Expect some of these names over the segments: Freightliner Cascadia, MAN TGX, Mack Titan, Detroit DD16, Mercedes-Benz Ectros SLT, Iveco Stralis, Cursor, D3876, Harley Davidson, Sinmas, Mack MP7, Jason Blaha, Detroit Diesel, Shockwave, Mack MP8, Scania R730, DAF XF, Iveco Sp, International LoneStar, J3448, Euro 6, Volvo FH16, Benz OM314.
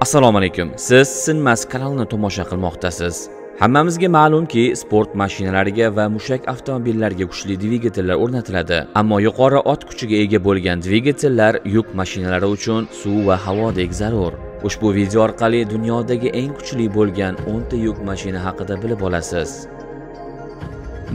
Assalomu alaykum. Siz Sinmas kanalini tomosha qilmoqdasiz. Hammamizga ma'lumki, sport mashinalariga va mushak avtomobillarga kuchli dvigatellar o'rnatiladi, ammo yuqori ot kuchiga ega bo'lgan dvigatellar yuk mashinalari uchun suv va havodek zarur. Ushbu video orqali dunyodagi eng kuchli bo'lgan 10 ta yuk mashina haqida bilib olasiz.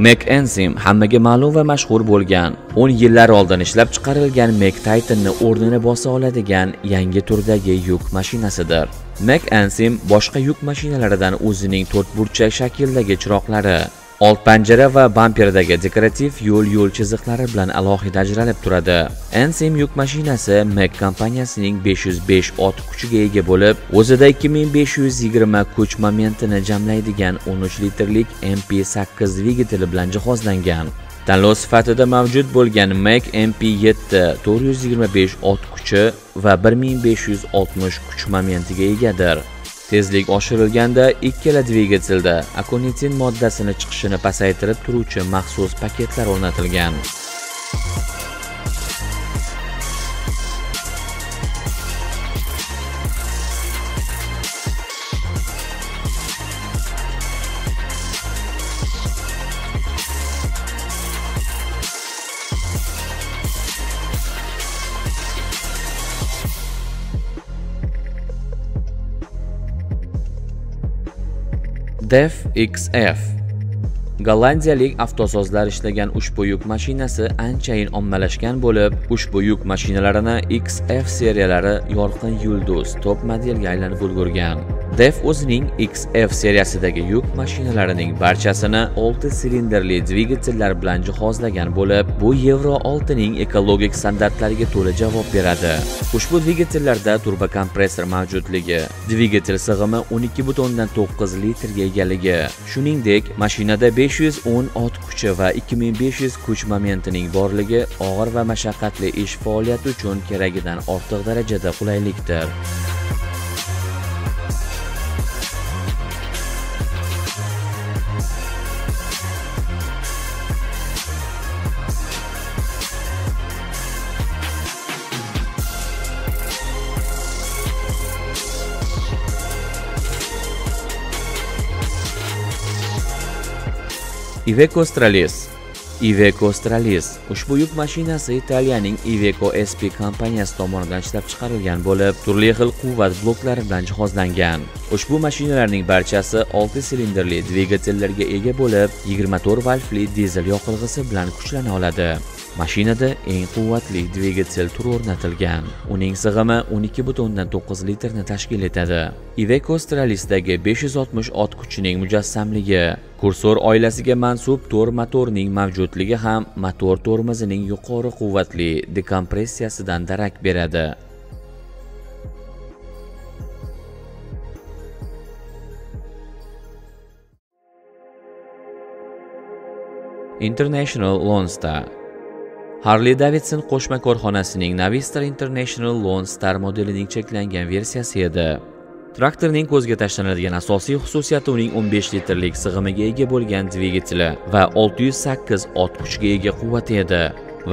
Mack Enzyme hammaga ma'lum va mashhur bo'lgan 10 yillar oldin ishlab chiqarilgan Mack Titanni o'rnini bosa oladigan yangi turdagi yuk mashinasidir. Mack Enzyme boshqa yuk mashinalaridan o'zining to'rtburchak shakldagi chiroqlari, old panjara va bamperidagi dekorativ yo'l chiziqlari bilan alohida ajralib turadi. Enzyme yuk mashinasi Mack kompaniyasining 505 ot kuchiga ega bo'lib, o'zida 2520 kuch momentini jamlaydigan 13 litrlik MP8 dvigateli bilan jihozlangan. Tanlov sifatida mavjud bo'lgan Mack MP7 425 ot kuchi va 1560 kuch momentiga egadir. Tezlik oshirilganda ikkala dvigatelda akonitin moddasini chiqishini pasaytirib turuvchi maxsus paketlar o'rnatilgan. DAF XF Gollandiyalik avtosozlar ishlagan ushbu yuk mashinasi anchayin ommalashgan bo'lib, ushbu yuk mashinalarini XF seriyalari yorqin yulduz top modelga aylanib ulgurgan. DAF o'zining XF seriyasidagi yuk mashinalarining barchasini 6 silinderli dvigatellar bilan jihozlagan bo'lib, bu Euro 6 ning ekologik standartlariga to'la javob beradi. Ushbu dvigatellarda turbo kompressor mavjudligi, dvigatel sig'imi 12.9 litrga egaligi, shuningdek mashinada 510 ot kuchi va 2500 kuch momentining borligi og'ir va mashaqqatli ish faoliyati uchun keragidan ortiq darajada qulaylikdir. Iveco Stralis ushbu yuk mashinasi Italiyaning Iveco Sp kompaniyasi tomonidan ishlab chiqarilgan bo'lib, turli xil quvvat bloklari bilan jihozlangan. Ushbu mashinalarning barchasi 6 silinderli dvigatellarga ega bo'lib, 24 valfli dizel yoqilg'isi bilan kuchlana oladi. Mashinada eng quvvatli dvigatel turi o'rnatilgan. Uning sig'imi 12.9 litrni tashkil etadi. Iveco Stralisdagi 560 ot kuchining mujassamligi, Cursor oilasiga mansub tor motorning mavjudligi ham motor tormozining yuqori quvvatli dekompressiyasidan darak beradi. International LoneStar Harley Davidson qo'shma korxonasining Navistar International LoneStar modelining cheklangan versiyasi edi. Traktorning ko'zga tashlanadigan asosiy xususiyati uning 15 litrlik sig'imiga ega bo'lgan dvigateli va 608 ot kuchiga ega quvvati edi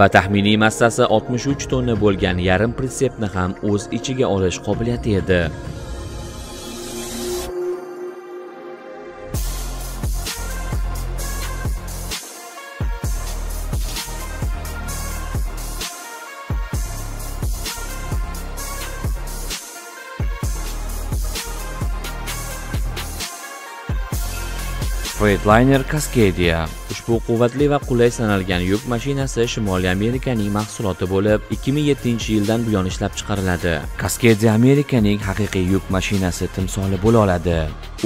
va taxminiy massasi 63 tonna bo'lgan yarim pritsepni ham o'z ichiga olish qobiliyati edi. Freightliner Cascadia ushbu quvvatli va qulay sanalgan yuk mashinasi Shimoliy Amerikaning mahsuloti bo'lib, 2007-yildan buyon ishlab chiqariladi. Cascadia Amerikaning haqiqiy yuk mashinasi timsoli bo'la oladi.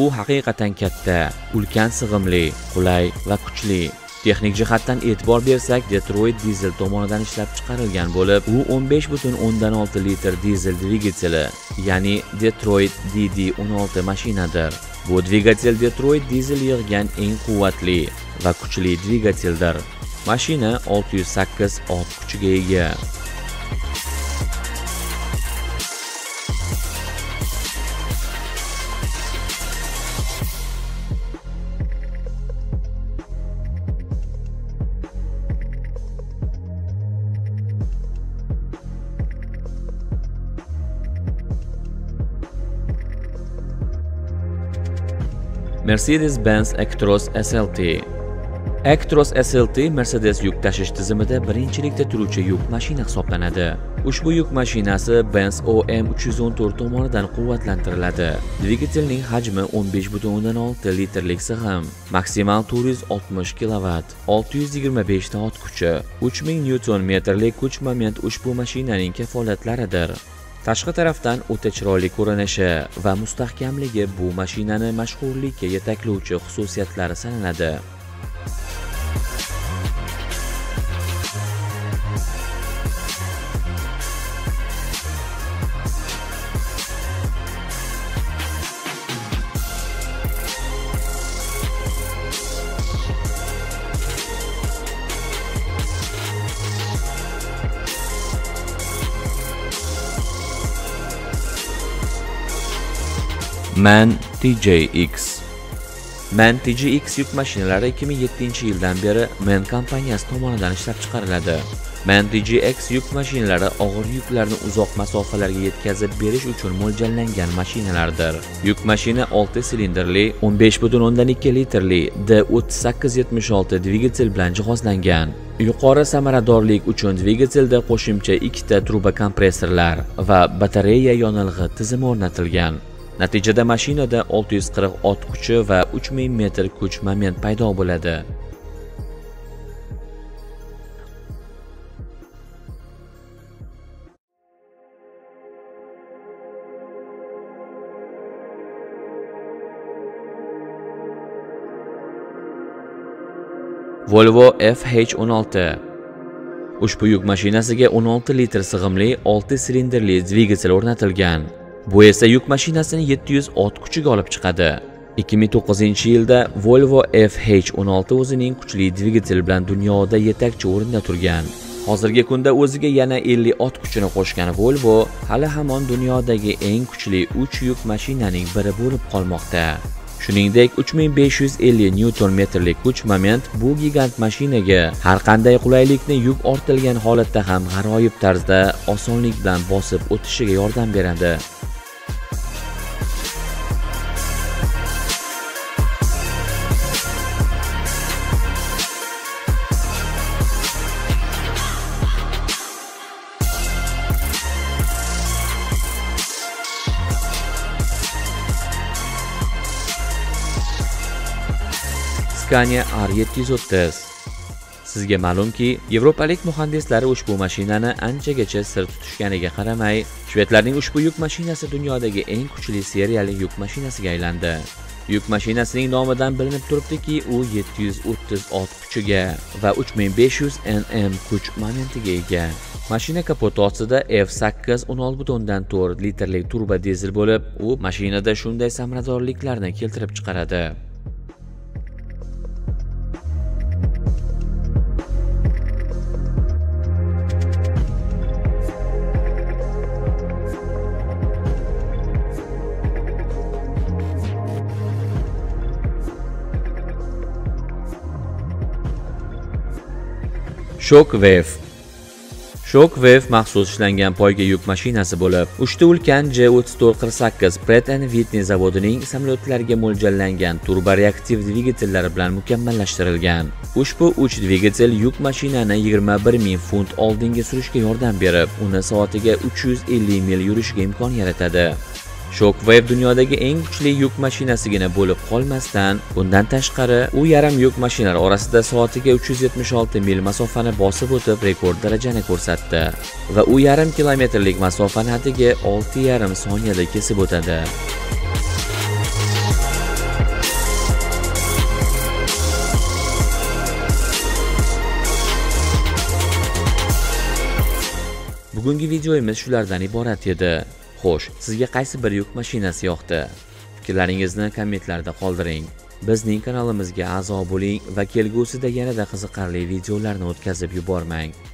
U haqiqatan katta, ulkan sig'imli, qulay va kuchli. Texnik jihatdan e'tibor bersak, Detroit Diesel tomonidan ishlab chiqarilgan bo'lib, u 15.6 litr dizel dvigateli, ya'ni Detroit DD16 mashinadir. Bu dvigatel Detroit Diesel yig'gan eng quvvatli va kuchli dvigateldir. Mashina 608 ot kuchiga ega. Mercedes-Benz Ectros SLT. Ectros SLT Mercedes yuk tashish tizimida birinchilikda turuvchi yuk mashina hisoblanadi. Ushbu yuk mashinasi Benz OM314 tomonidan quvvatlantiriladi. Dvigatelning hajmi 15.6 litrlik sig'im, maksimal 460 kW, 625 ta ot kuchi, 3000 Nm kuch moment ushbu mashinaning kafolatlaridir. Tashqi tarafdan o'ta chiroyli ko'rinishi va mustahkamligi bu mashinani mashhurlikka yetaklovchi xususiyatlari sanaladi. MAN TGX. MAN TGX yuk mashinalari 2007-yildan beri MAN kompaniyasi tomonidan ishlab chiqariladi. MAN TGX yuk mashinalari og'ir yuklarni uzoq masofalarga yetkazib berish uchun mo'ljallangan mashinalardir. Yuk mashina 6 silindrli 15.2 litrli D3876 dvigatel bilan jihozlangan. Yuqori samaradorlik uchun dvigatelda qo'shimcha 2 ta truba kompressorlar va batareya yonilg'i tizimi o'rnatilgan. Natijada mashinada 640 ot kuchi va 3000 metr kuch moment paydo bo'ladi. Volvo FH16. Ushbu yuk mashinasiga 16 litr sig'imli 6 silindrli dvigatel o'rnatilgan. Bu esa yuk mashinasini 700 ot kuchiga olib chiqadi. 2009-yilda Volvo FH16 o'zining kuchli dvigatel bilan dunyoda yetakchi o'rinda turgan. Hozirgi kunda o'ziga yana 50 ot kuchini qo'shgan Volvo hali hamon dunyodagi eng kuchli 3 yuk mashinaning biri bo'lib qolmoqda. Shuningdek, 3550 Nm kuch moment bu gigant mashinaga har qanday qulaylikni yuk ortilgan holatda ham g'aroyib tarzda osonlik bilan bosib o'tishiga yordam beradi. Scania R730. Sizga ma'lumki, Yevropalik muhandislari ushbu mashinani anchagacha sir tutishganiga qaramay, shvedlarning ushbu yuk mashinasi dunyodagi eng kuchli seriyali yuk mashinasiga aylandi. Yuk mashinasining nomidan bilinib turibdiki, u 730 ot kuchiga va 3500 Nm kuch momentiga ega. Mashina kapoti ostida F8 16.4 litrlik turbo dizel bo'lib, u mashinada shunday samaradorliklarni keltirib chiqaradi. Shockwave maxsus ishlangan poyga yuk mashinasi bo'lib, 3 ta ulkan J3448 Pratt & Whitney zavodining samolyotlarga mo'ljallangan turboreaktiv dvigatellari bilan mukammallashtirilgan. Ushbu 3 dvigatel yuk mashinani 21000 funt oldinga surishga yordam berib, uni soatiga 350 mil yurishga imkon yaratadi. Shockwave dunyodagi eng kuchli yuk mashinasigina bo'lib qolmasdan, bundan tashqari, u yarim yuk mashinalari orasida soatiga 376 mil masofani bosib o'tib rekord darajani ko'rsatdi va u yarim kilometrlik masofani hadiga 6,5 soniyada kesib o'tadi. Bugungi videoimiz shulardan iborat edi. Xo'sh, sizga qaysi bir yuk mashinasi yoqdi? Fikrlaringizni kommentlarda qoldiring. Bizning kanalimizga a'zo bo'ling va kelgusida yanada qiziqarli videolarni o'tkazib yubormang.